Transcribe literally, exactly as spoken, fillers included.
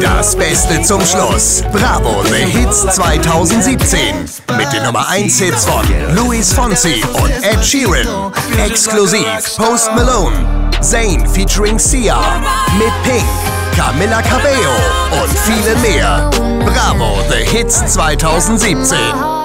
Das Beste zum Schluss. Bravo The Hits zwanzig siebzehn. Mit den Nummer eins Hits von Luis Fonsi und Ed Sheeran. Exklusiv Post Malone. Zayn featuring Sia. Mit Pink, Camila Cabello und viele mehr. Bravo The Hits zwanzig siebzehn.